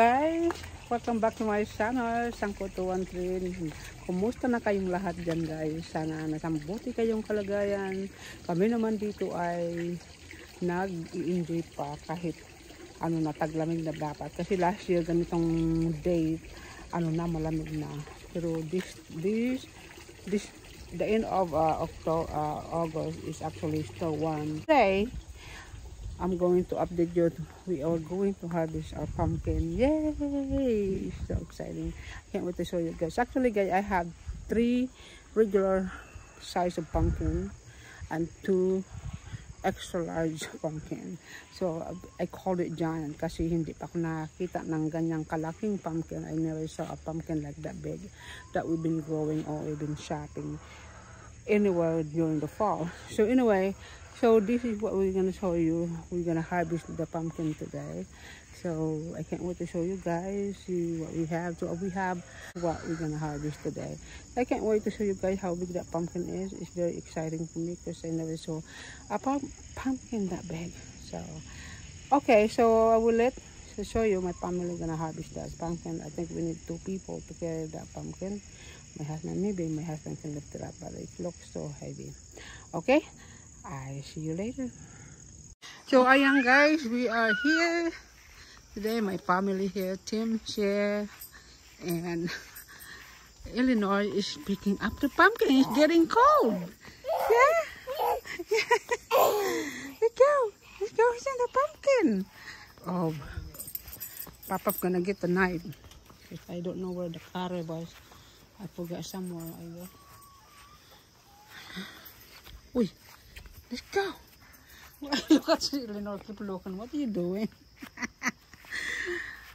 guys, welcome back to my channel, Sanko213. Kumusta na kayong lahat dyan guys? Sana nasambuti kayong kalagayan. Kami naman dito ay nag-i-enjoy pa kahit ano na, taglamig na dapat. Kasi last year ganitong date, ano na, malamig na. Pero the end of August is actually still warm. Today, I'm going to update you. We are going to harvest our pumpkin. Yay! So exciting. I can't wait to show you guys. Actually guys, I have 3 regular size of pumpkin and 2 extra large pumpkin. So I called it giant kasi hindi pa ako nakita ng ganyang kalaking pumpkin. I never saw a pumpkin like that big that we've been growing or we've been shopping anywhere during the fall. So anyway, so this is what we're gonna show you. We're gonna harvest the pumpkin today. So I can't wait to show you guys, see what we have. So we have what we're gonna harvest today. I can't wait to show you guys how big that pumpkin is. It's very exciting for me because I never saw a pumpkin that big. So okay, so I will let show you my family gonna harvest that pumpkin. I think we need 2 people to carry that pumpkin. My husband, maybe my husband can lift it up, but it looks so heavy. Okay. I see you later. So ayan guys, we are here today. My family here, Tim, Cher, and Eleanor is picking up the pumpkin. It's getting cold. Yeah. Let's go. It's in the pumpkin. Oh, Papa's gonna get the knife. If I don't know where the car was, I forgot somewhere. I will. Uy. Let's go. Look at Eleanor, keep looking. What are you doing?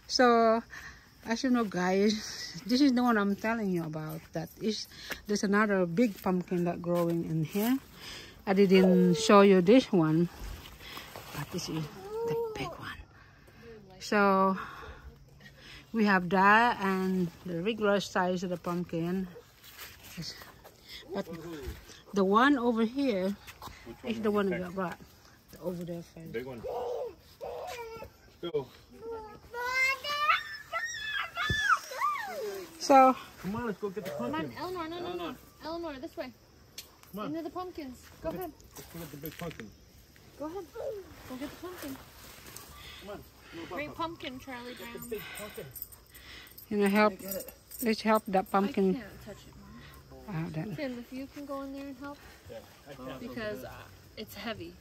So, as you know, guys, this is the one I'm telling you about. That is, there's another big pumpkin that growing in here. I didn't show you this one, but this is the big one. So, we have that and the regular size of the pumpkin. But the one over here. It's the one that got over there first. Big one. Let's go. So. Come on, let's go get the pumpkin. Come on, Eleanor, no. Eleanor, this way. Come on. Into the pumpkins. Go ahead. Let's go get the big pumpkin. Go ahead. Go get the pumpkin. Come on. Great pumpkin, Charlie Brown. Get the big pumpkin. You know, help. Let's help that pumpkin. I can't touch it. Tim, if you can go in there and help, yeah, because it's heavy.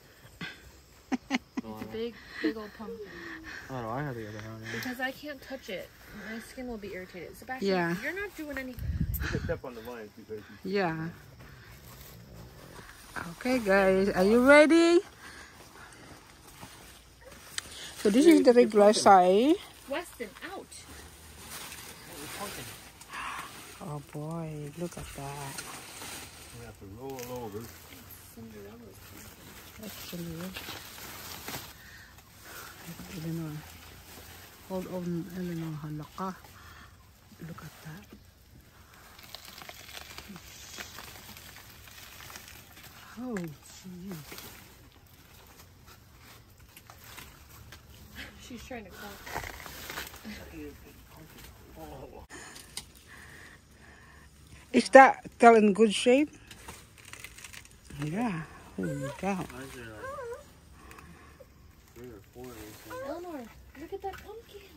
It's a big old pumpkin. Oh, no, I have the other hand. Because I can't touch it, my skin will be irritated. Sebastian, you're not doing anything. You can step on the line too crazy. Yeah. Okay, guys, are you ready? So this is the regular size. Weston, out. Oh boy, look at that. We have to roll over. Eleanor. Hold on, Eleanor. Halaka. Look at that. Oh, gee. She's trying to call. Oh. Is that still in good shape? Yeah. Holy cow. Eleanor, look at that pumpkin.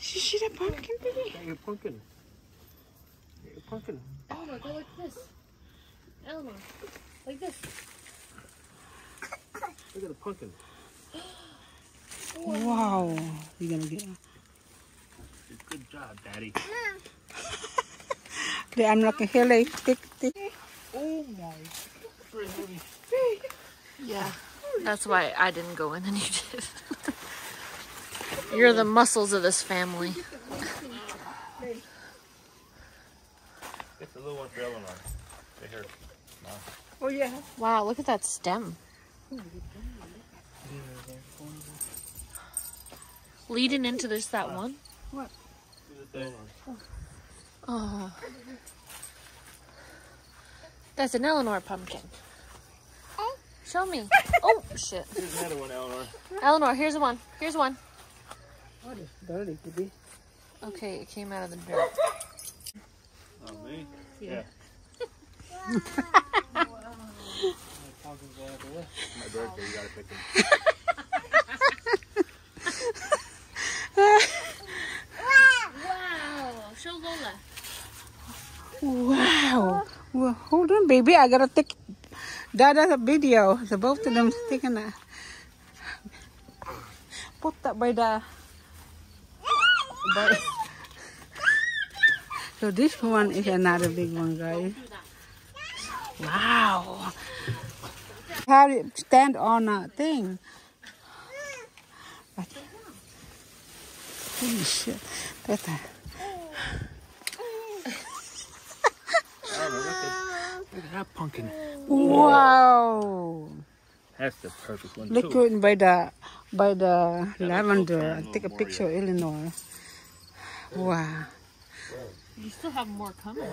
She see that pumpkin, baby? Get your pumpkin. Get your pumpkin. Eleanor, go like this. Eleanor, like this. Look at the pumpkin. Wow. You're going to get it. Good job, Daddy. I'm not gonna hear like tick. Oh my. Yeah, that's why I didn't go in and you did. You're the muscles of this family. It's a little one for Eleanor. Right here. No. Oh yeah. Wow, look at that stem. Leading into this, that one. What? Oh, that's an Eleanor pumpkin. Oh, show me. Oh, shit. Here's another one, Eleanor. Eleanor, here's one. Here's one. What is dirty to be? Okay, it came out of the dirt. Not me? Yeah. Wow. Wow. My birthday, you gotta pick him. Wow. Well, hold on, baby. I gotta take that as a video. So both of them sticking out. Put that by the. By. So this one is another big one, guys. Wow. How it stand on a thing. But, holy shit. Better. Look at that pumpkin. Wow. That's the perfect one. Look too. by the lavender. Take a picture of Eleanor. Wow. You still have more coming.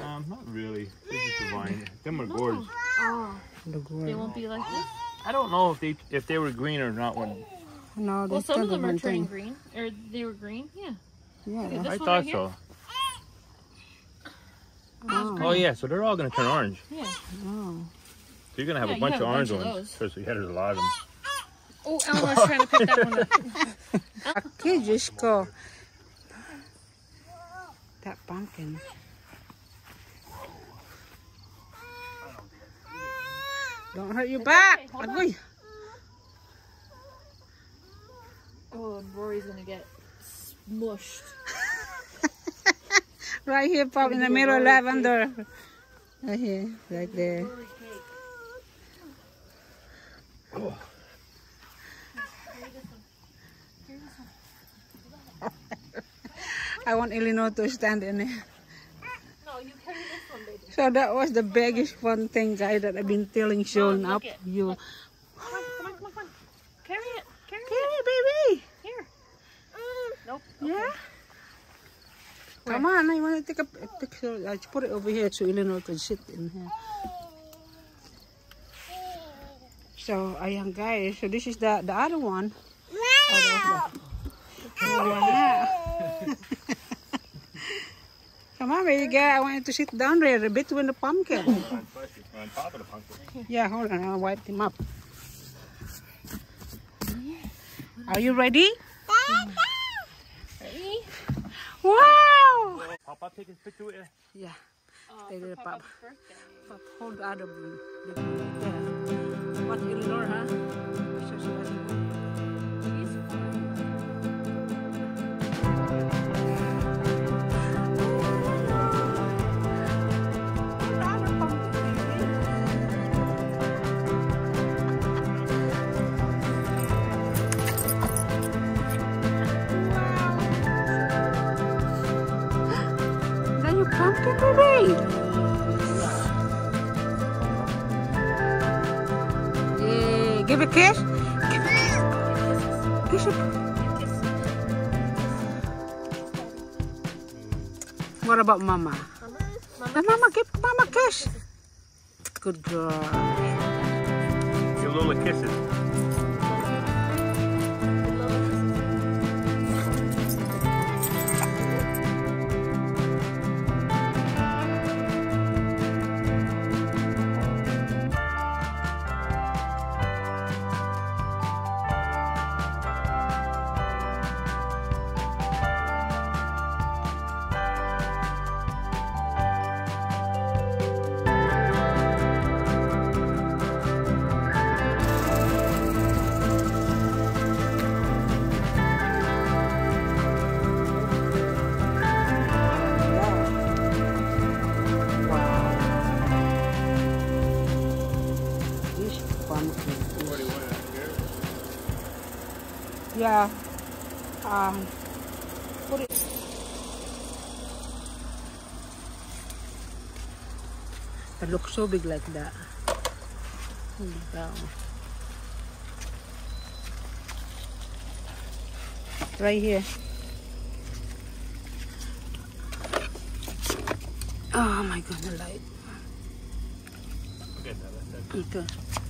Not really. This is the vine. Them are gorgeous. Oh. The gorgeous. They won't be like this? I don't know if they were green or not. No, well, some of them are turning green. Or they were green? Yeah. Yeah. Okay, I thought right so. Oh. Oh yeah, so they're all gonna turn orange. Yeah. Oh. So you're gonna have a bunch of orange ones. Especially there's a lot of them. Oh, Elmer's trying to pick that one up. Okay, just go. That pumpkin. Don't hurt your back. Okay, oh, and Rory's gonna get smushed. Right here, Pop, in the middle, lavender. Cake. Right here, right there. Oh. I want Eleanor to stand in it. No, you carry this one, baby. So that was the biggest fun thing, guys, that I've been telling, showing up you. Come on, come on, come on, come on. Carry it, carry it. Carry it, baby. Here. Nope. Okay. Yeah? Come on, I want to take a picture. I'll put it over here so Eleanor can sit in here. So, guys, so this is the other one. Wow. Yeah. Come on, baby girl. I want you to sit down there between the pumpkin. On top of the pumpkin. Yeah, hold on. I'll wipe him up. Are you ready? Ready? Wow. Papa, take a picture with you. Yeah. Take it, Papa. Papa, hold the other balloon. Yeah. What you learn, huh? Give a kiss. Give a kiss. What about Mama? Mama, give Mama a kiss. Good girl. Give Lola kisses. Yeah. Put it. It looks so big like that. Wow. Right here. Oh my God, the light. Okay.